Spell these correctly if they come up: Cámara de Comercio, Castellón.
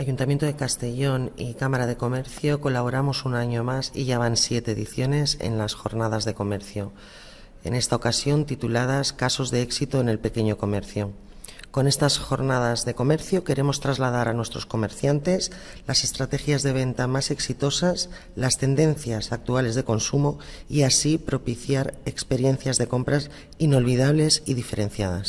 Ayuntamiento de Castellón y Cámara de Comercio colaboramos un año más y ya van 7 ediciones en las jornadas de comercio, en esta ocasión tituladas Casos de éxito en el pequeño comercio. Con estas jornadas de comercio queremos trasladar a nuestros comerciantes las estrategias de venta más exitosas, las tendencias actuales de consumo y así propiciar experiencias de compras inolvidables y diferenciadas.